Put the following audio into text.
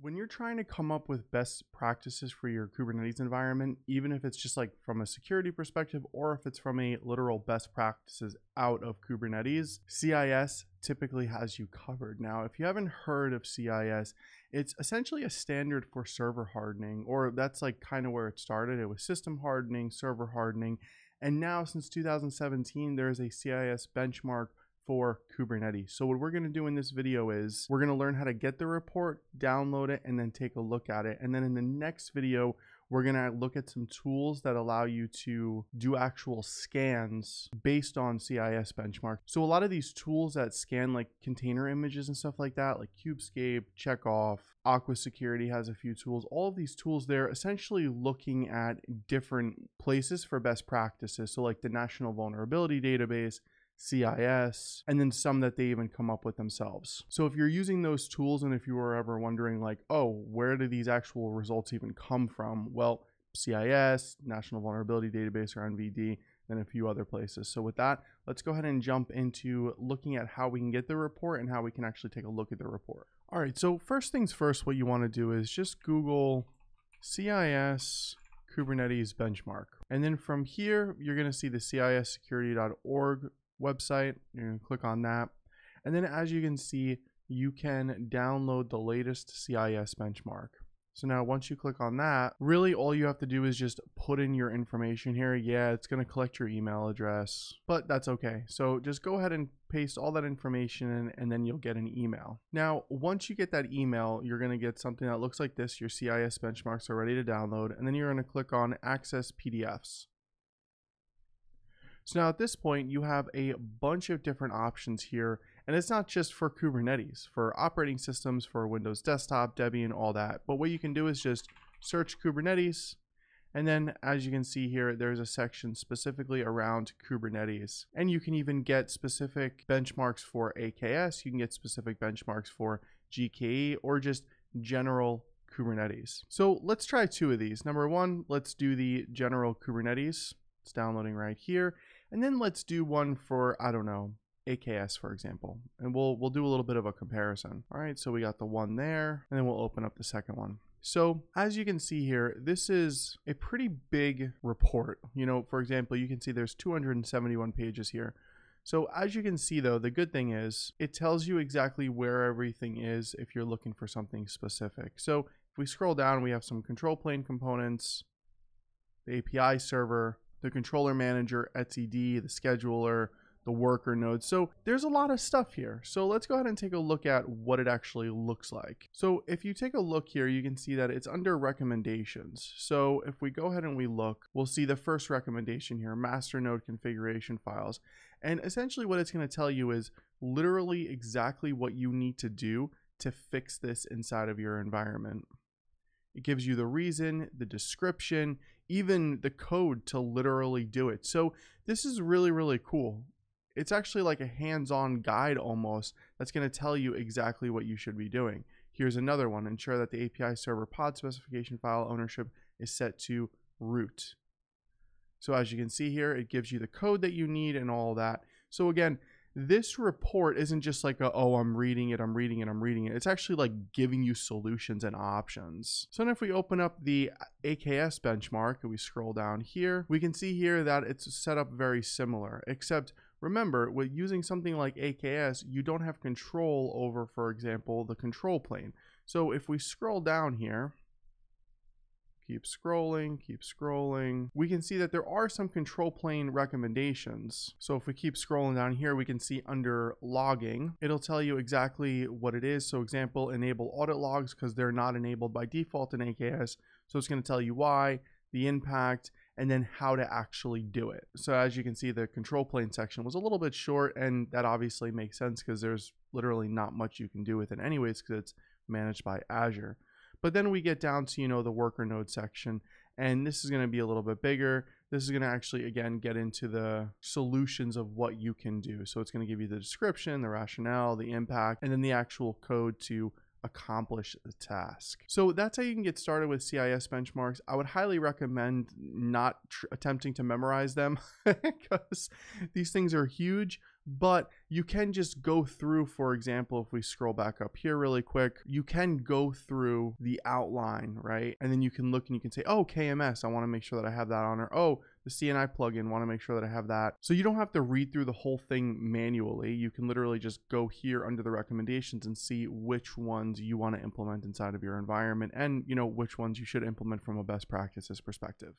when you're trying to come up with best practices for your Kubernetes environment, even if it's just like from a security perspective, or if it's from a literal best practices out of Kubernetes, CIS typically has you covered. Now, if you haven't heard of CIS, it's essentially a standard for server hardening, or that's like kind of where it started. It was system hardening, server hardening. And now since 2017, there is a CIS benchmark for Kubernetes. So what we're going to do in this video is we're going to learn how to get the report, download it, and then take a look at it. And then in the next video, we're going to look at some tools that allow you to do actual scans based on CIS benchmark. So a lot of these tools that scan like container images and stuff like that, like Kubescape, Checkov, Aqua Security has a few tools. All of these tools, they're essentially looking at different places for best practices. So like the National Vulnerability Database, CIS, and then some that they even come up with themselves. So if you're using those tools, and if you were ever wondering like, oh, where do these actual results even come from? Well, CIS, National Vulnerability Database, or NVD, and a few other places. So with that, let's go ahead and jump into looking at how we can get the report and how we can actually take a look at the report. All right, so first things first, what you want to do is just Google CIS Kubernetes benchmark. And then from here, you're going to see the CISsecurity.org website. You're going to click on that. And then as you can see, you can download the latest CIS benchmark. So now once you click on that, really all you have to do is just put in your information here. Yeah, it's going to collect your email address, but that's okay. So just go ahead and paste all that information in, and then you'll get an email. Now, once you get that email, you're going to get something that looks like this. Your CIS benchmarks are ready to download, and then you're going to click on Access PDFs. So now at this point, you have a bunch of different options here, and it's not just for Kubernetes, for operating systems, for Windows Desktop, Debian, all that. But what you can do is just search Kubernetes, and then as you can see here, there's a section specifically around Kubernetes. And you can even get specific benchmarks for AKS, you can get specific benchmarks for GKE, or just general Kubernetes. So let's try two of these. Number one, let's do the general Kubernetes. It's downloading right here. And then let's do one for, I don't know, AKS, for example, and we'll do a little bit of a comparison. All right, so we got the one there, and then we'll open up the second one. So as you can see here, this is a pretty big report. You know, for example, you can see there's 271 pages here. So as you can see though, the good thing is it tells you exactly where everything is if you're looking for something specific. So if we scroll down, we have some control plane components, the API server, the controller manager, etcd, the scheduler, the worker node. So there's a lot of stuff here. So let's go ahead and take a look at what it actually looks like. So if you take a look here, you can see that it's under recommendations. So if we go ahead and we look, we'll see the first recommendation here, master node configuration files. And essentially what it's going to tell you is literally exactly what you need to do to fix this inside of your environment. It gives you the reason, the description, even the code to literally do it. So this is really, really cool. It's actually like a hands-on guide almost that's going to tell you exactly what you should be doing. Here's another one. Ensure that the API server pod specification file ownership is set to root. So as you can see here, it gives you the code that you need and all that. So again, this report isn't just like, oh, I'm reading it. It's actually like giving you solutions and options. So then if we open up the AKS benchmark and we scroll down here, we can see here that it's set up very similar, except remember, with using something like AKS, you don't have control over, for example, the control plane. So if we scroll down here, keep scrolling, we can see that there are some control plane recommendations. So if we keep scrolling down here, we can see under logging, it'll tell you exactly what it is. So example, enable audit logs, because they're not enabled by default in AKS. So it's going to tell you why, the impact, and then how to actually do it. So as you can see, the control plane section was a little bit short, and that obviously makes sense because there's literally not much you can do with it anyways, because it's managed by Azure. But then we get down to, you know, the worker node section, and this is going to be a little bit bigger. This is going to actually, again, get into the solutions of what you can do. So it's going to give you the description, the rationale, the impact, and then the actual code to accomplish the task. So that's how you can get started with CIS benchmarks. I would highly recommend not attempting to memorize them because these things are huge, But you can just go through, for example, if we scroll back up here really quick, you can go through the outline, right? And then you can look and you can say, oh, KMS, I want to make sure that I have that on, or oh, the CNI plugin, want to make sure that I have that. So you don't have to read through the whole thing manually. You can literally just go here under the recommendations and see which ones you want to implement inside of your environment and, you know, which ones you should implement from a best practices perspective.